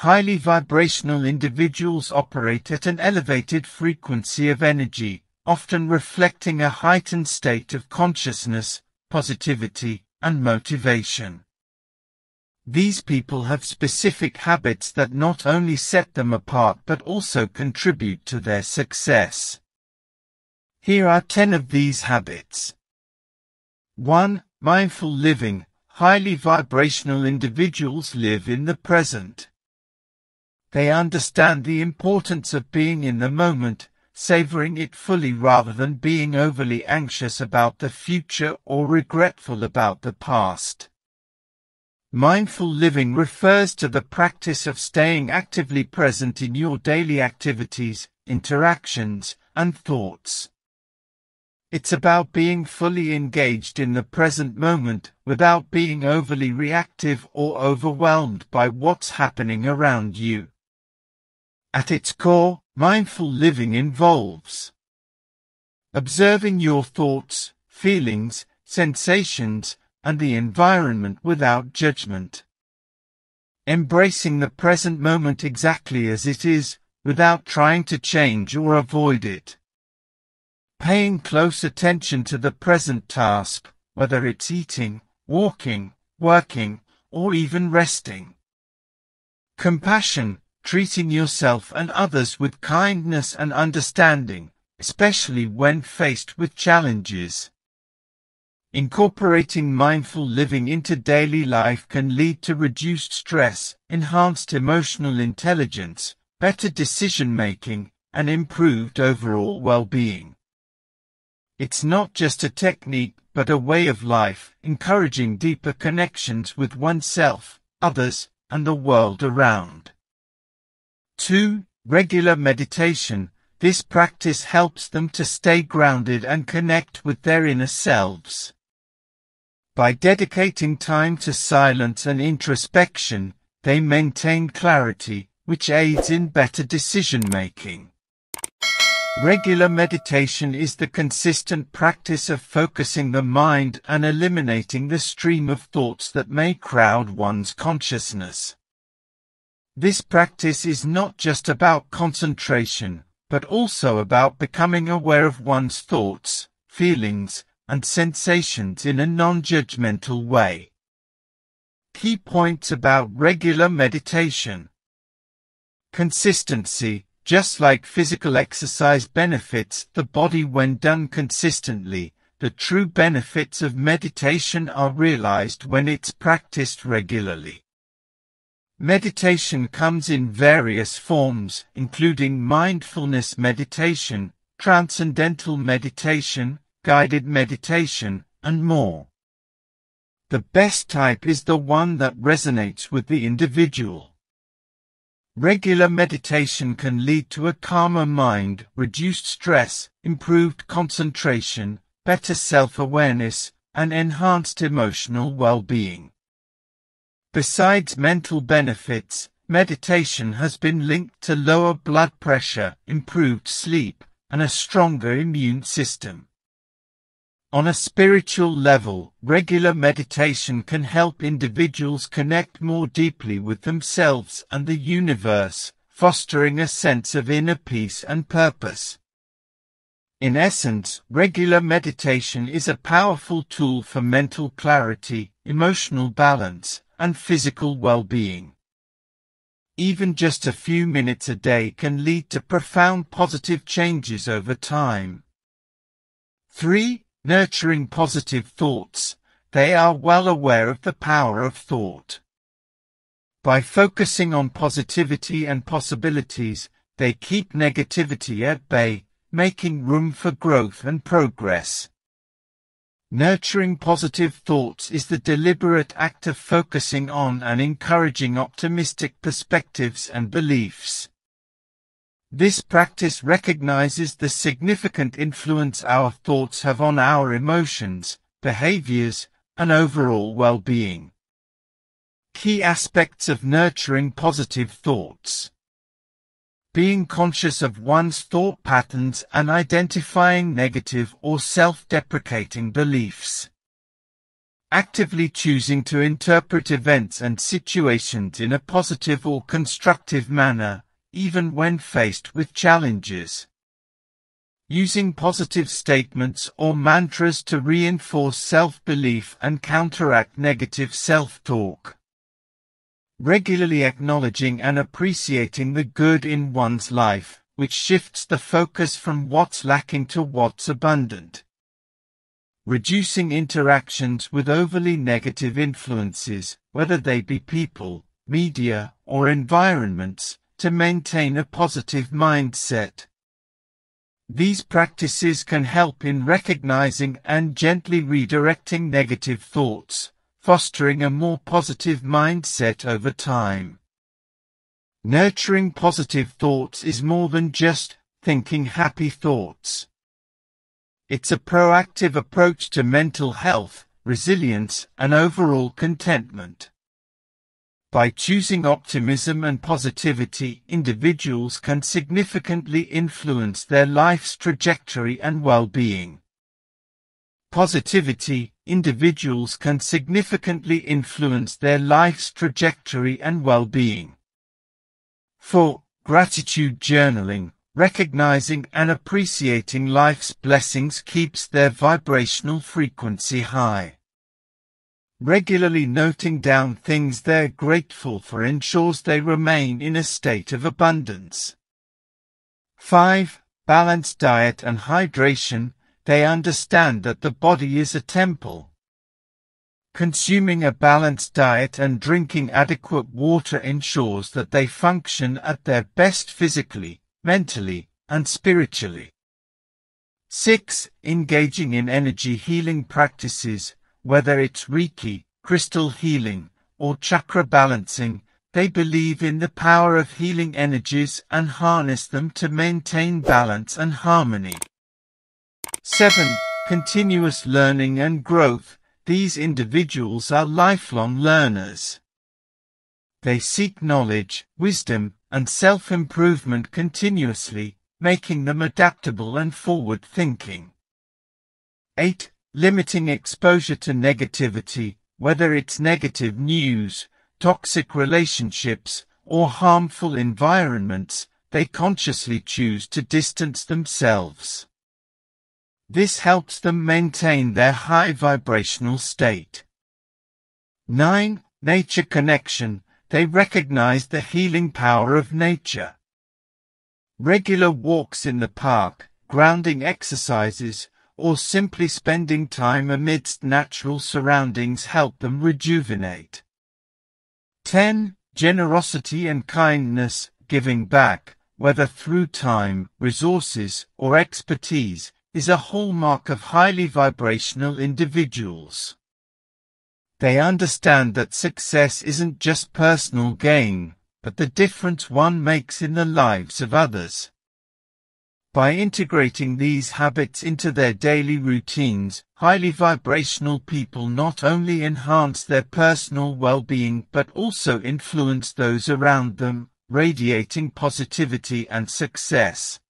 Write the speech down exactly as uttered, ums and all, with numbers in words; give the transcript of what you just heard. highly vibrational individuals operate at an elevated frequency of energy, often reflecting a heightened state of consciousness, positivity, and motivation. These people have specific habits that not only set them apart but also contribute to their success. Here are ten of these habits. one Mindful living. Highly vibrational individuals live in the present. They understand the importance of being in the moment, savoring it fully rather than being overly anxious about the future or regretful about the past. Mindful living refers to the practice of staying actively present in your daily activities, interactions, and thoughts. It's about being fully engaged in the present moment, without being overly reactive or overwhelmed by what's happening around you. At its core, mindful living involves observing your thoughts, feelings, sensations, and the environment without judgment. Embracing the present moment exactly as it is, without trying to change or avoid it. Paying close attention to the present task, whether it's eating, walking, working, or even resting. Compassion, treating yourself and others with kindness and understanding, especially when faced with challenges. Incorporating mindful living into daily life can lead to reduced stress, enhanced emotional intelligence, better decision-making, and improved overall well-being. It's not just a technique, but a way of life, encouraging deeper connections with oneself, others, and the world around. two Regular meditation. This practice helps them to stay grounded and connect with their inner selves. By dedicating time to silence and introspection, they maintain clarity, which aids in better decision-making. Regular meditation is the consistent practice of focusing the mind and eliminating the stream of thoughts that may crowd one's consciousness. This practice is not just about concentration, but also about becoming aware of one's thoughts, feelings, and sensations in a non-judgmental way. Key points about regular meditation. Consistency. Just like physical exercise benefits the body when done consistently, the true benefits of meditation are realized when it's practiced regularly. Meditation comes in various forms, including mindfulness meditation, transcendental meditation, guided meditation, and more. The best type is the one that resonates with the individual. Regular meditation can lead to a calmer mind, reduced stress, improved concentration, better self-awareness, and enhanced emotional well-being. Besides mental benefits, meditation has been linked to lower blood pressure, improved sleep, and a stronger immune system. On a spiritual level, regular meditation can help individuals connect more deeply with themselves and the universe, fostering a sense of inner peace and purpose. In essence, regular meditation is a powerful tool for mental clarity, emotional balance, and physical well-being. Even just a few minutes a day can lead to profound positive changes over time. three Nurturing positive thoughts. They are well aware of the power of thought. By focusing on positivity and possibilities, they keep negativity at bay, making room for growth and progress. Nurturing positive thoughts is the deliberate act of focusing on and encouraging optimistic perspectives and beliefs. This practice recognizes the significant influence our thoughts have on our emotions, behaviors, and overall well-being. Key aspects of nurturing positive thoughts. Being conscious of one's thought patterns and identifying negative or self-deprecating beliefs. actively choosing to interpret events and situations in a positive or constructive manner, even when faced with challenges. Using positive statements or mantras to reinforce self-belief and counteract negative self-talk. Regularly acknowledging and appreciating the good in one's life, which shifts the focus from what's lacking to what's abundant. Reducing interactions with overly negative influences, whether they be people, media, or environments, to maintain a positive mindset. These practices can help in recognizing and gently redirecting negative thoughts, fostering a more positive mindset over time. Nurturing positive thoughts is more than just thinking happy thoughts. It's a proactive approach to mental health, resilience, and overall contentment. By choosing optimism and positivity, individuals can significantly influence their life's trajectory and well-being. Positivity, individuals can significantly influence their life's trajectory and well-being. four. Gratitude journaling. Recognizing and appreciating life's blessings keeps their vibrational frequency high. Regularly noting down things they're grateful for ensures they remain in a state of abundance. five. Balanced diet and hydration. They understand that the body is a temple. Consuming a balanced diet and drinking adequate water ensures that they function at their best physically, mentally, and spiritually. six. Engaging in energy healing practices, whether it's Reiki, crystal healing, or chakra balancing, they believe in the power of healing energies and harness them to maintain balance and harmony. seven. Continuous learning and growth. These individuals are lifelong learners. They seek knowledge, wisdom, and self-improvement continuously, making them adaptable and forward-thinking. eight. Limiting exposure to negativity, whether it's negative news, toxic relationships, or harmful environments, they consciously choose to distance themselves. This helps them maintain their high vibrational state. nine. Nature connection. They recognize the healing power of nature. Regular walks in the park, grounding exercises, or simply spending time amidst natural surroundings help them rejuvenate. ten. Generosity and kindness, giving back, whether through time, resources, or expertise, is a hallmark of highly vibrational individuals. They understand that success isn't just personal gain, but the difference one makes in the lives of others. By integrating these habits into their daily routines, highly vibrational people not only enhance their personal well-being but also influence those around them, radiating positivity and success.